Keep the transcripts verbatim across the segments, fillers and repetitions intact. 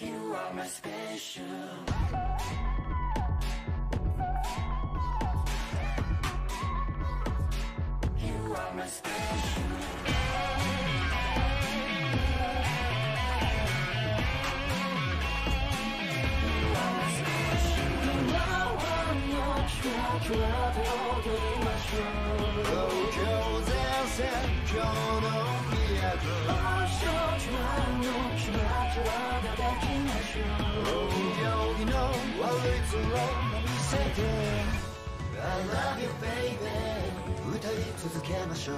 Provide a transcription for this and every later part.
You are my special. I love you, baby. 歌い続けましょう。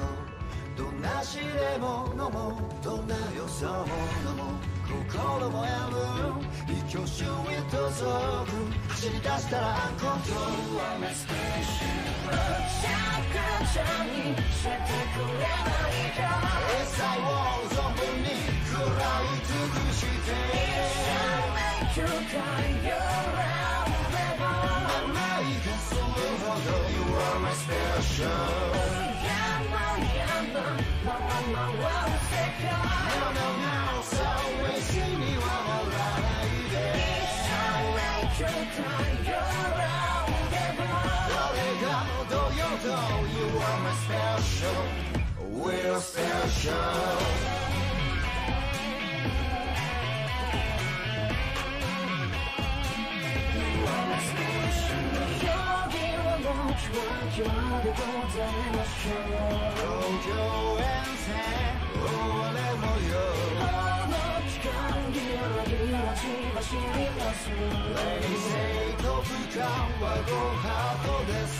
どんなしれ物もどんなよそ者も心も破る一挙手一投足走り出したらあんこと You are my special. おちゃくちゃにしてくれないか一切を存分に食らい尽くして一生 make you cry your eyes You are my, I'm my, my, my, my world second. No, no, no, so we see me while I'm alive. It's all right, you're kind, you're out, never. You are my special, we're special. You are the golden ocean. Tokyo and sand, all I want you. All that time, give me, give me, give me, give me. Lady, say no, time will go hard for this.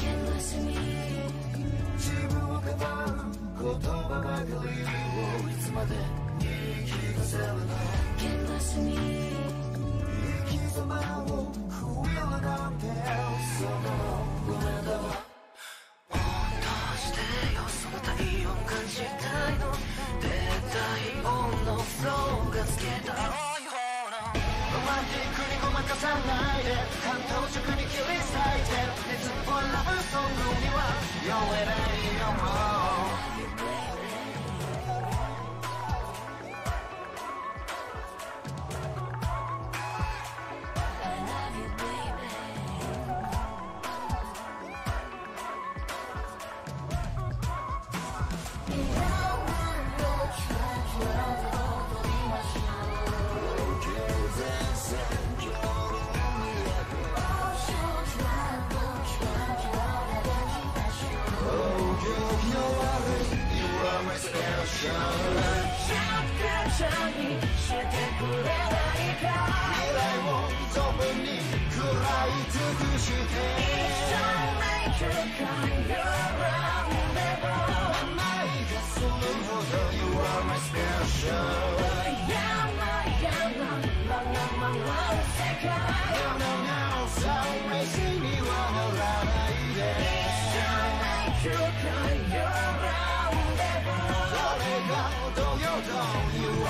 Can't listen to me. 自分を語る言葉ばかりをいつまで言い聞かせるの。Can't listen to me. 生き様を食い上がってその。You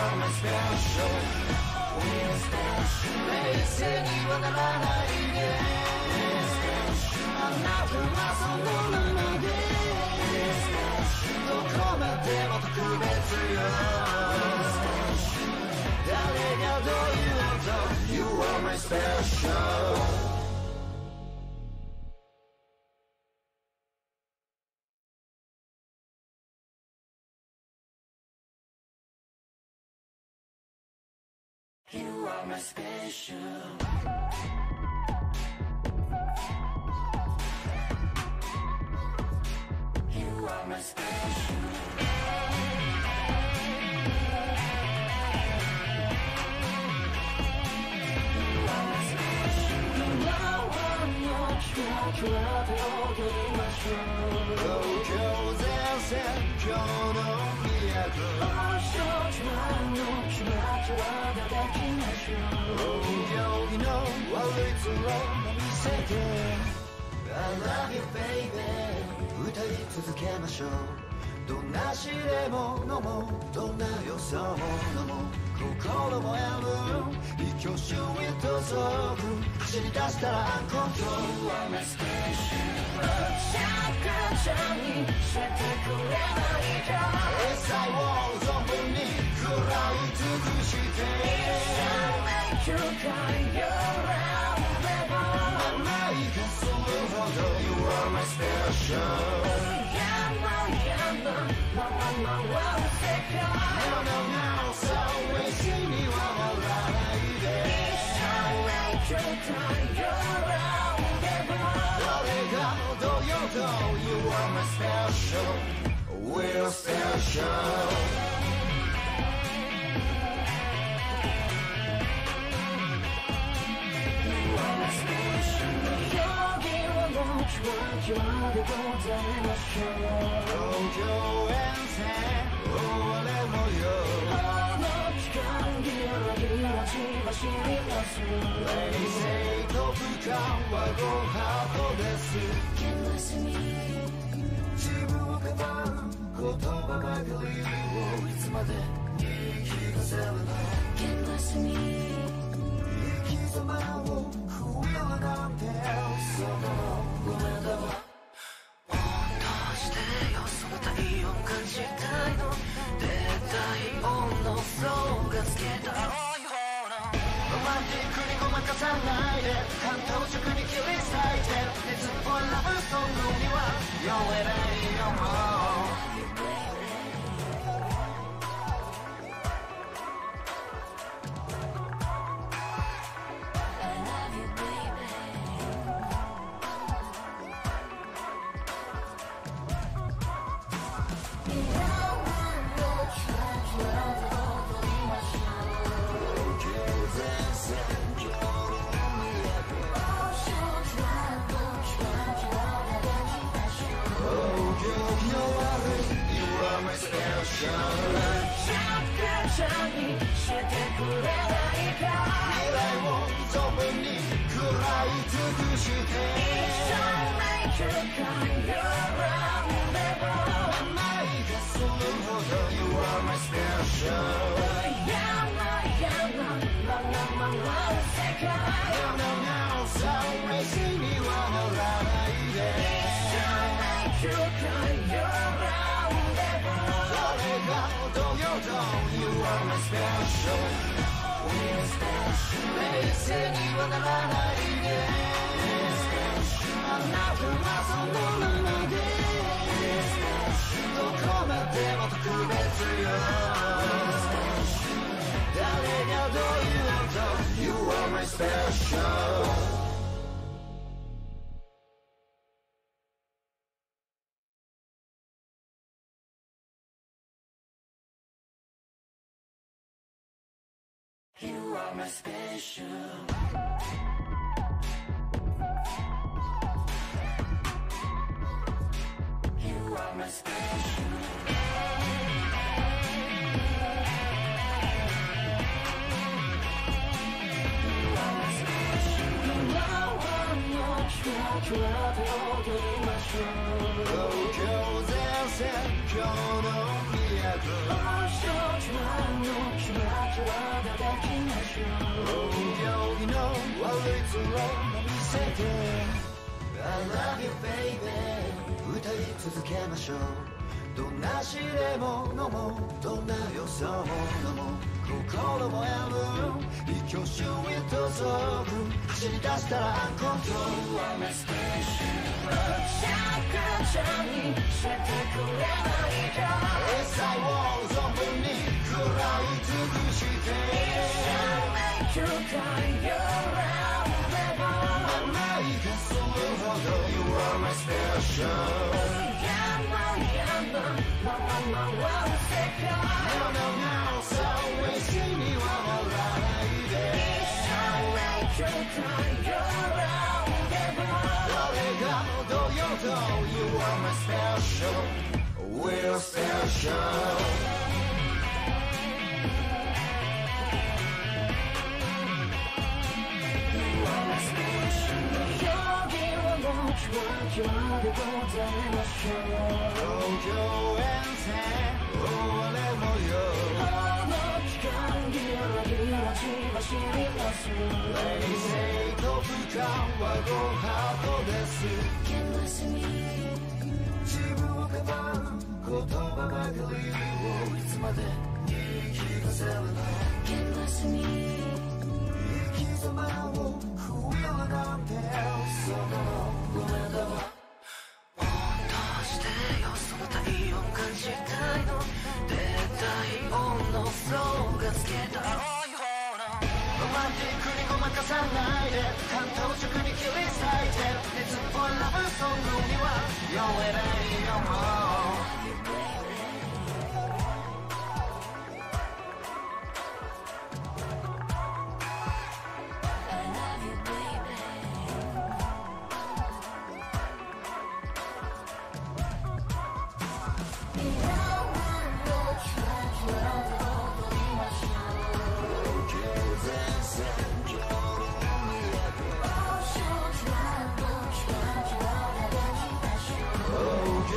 are my special. You are my special. You are my special. No one knows what you are doing, my show. Tokyo dancing, Kyoto Miyako. 歌い続けましょう。どんなしれ物もどんなよそ者も心も破る一挙手一投足走り出したらあんこと You are my special. おちゃくちゃにしてくれないか一切を存分に食らい尽くして We're special. You are the golden show. Oh, Joe and Sam, oh, whatever you. Oh, look, come here, dear, she was she was me. Ladies say, don't become a go half of this. Can listen to me. She broke a bump, go to my belief. Oh, it's mother. She was ever there. Can listen to me. She's a man who will not tell someone.ごめんだわ。どうしてよその体温感じたいの。で体温のフローがつけた青い方のロマンティックにごまかさないで感動色に切り裂いて熱っぽいラブソングには酔えないよもう「Special」「ちゃんにしてくれないか」「未来を存分に食らい尽くして」「一生ない空間よろんでも」「甘いがするほど You are my special」「やまやままままう世界」「なおなおさ嬉しいにはならないで」「一生ない空間よろん」You are my special. We're special. We're singing on the night. We're special. I'm not the last one on my day. We're special. Don't come at me, but to convince you. We're special. Darling, I know you want to. You are my special.You are my special. You are my special. You are my special. No one knows what you are holding my show. Oh, Joe's and Joe don't be a girl. Oh, short one knows what you are.Oh, you know what it's wrong. Let me say it. I love you, baby. 歌い続けましょう。どんなしれものも、どんな予想ものも、心もやむ。一挙手一投足。走り出したらアンコント。You are my special. ちゃんちゃんにしてくれないか。一切を存分に食らい尽くして。You can, you're out there. I'm not even so although you are my special. Yeah, my, yeah, my, my, my, my, my, special. No, no, no, so we see me when I'm alive. It's time like you can, you're out there. Darling, I know you know you are my special. We're special.You are the golden show. Oh, Joe and Sam, oh, whatever you. Oh, look, come here, dear, she was she was me. Ladies say, don't become a go half of this. Can listen to me. She broke a bump, go to my belief. Oh, it's mother. She was ever there. Can listen to me. まっていくにごまかさないで、感動軸に切り裂いて、熱っぽいラブソングには酔えないよ。You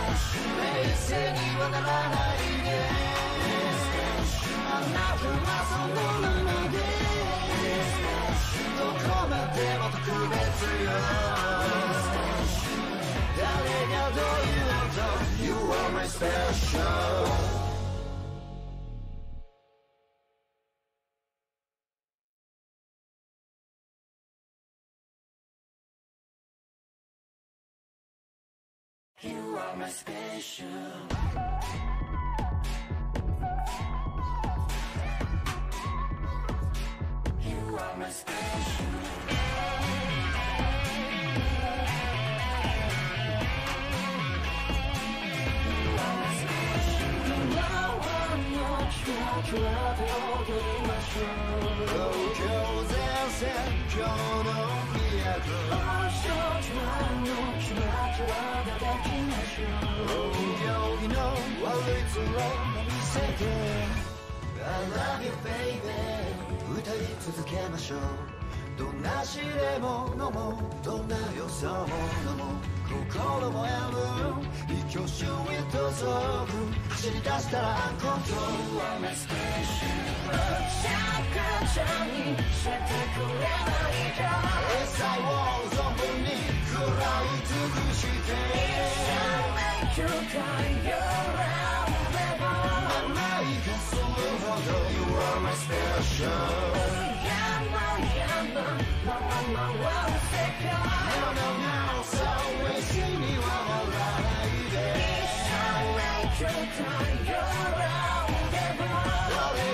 are my special. I love you, baby. 歌い続けましょう。どんな汁物もどんなよそ者も心もやむ一挙手一投足走り出したらあんこと You are my special. シャッカちゃんにしてくれないか一切を存分に食らい尽くして It shall make you cry.You are my special. No, no, no, so we see me when I like it. It shall make you cry. You're unforgettable.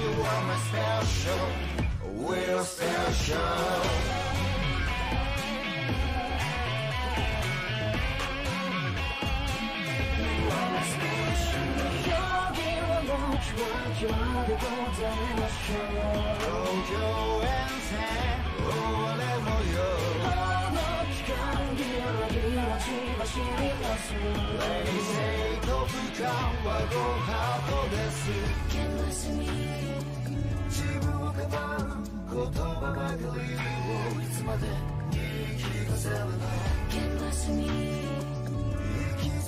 You are my special. We're special.You are the golden shower. Oh, your answer. Oh, I love you. Oh, no, can't give you a chance. They say, don't come, I don't have all this. Can't listen to me. Can't listen to me. Can't listen to me.You're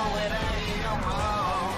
with me no more.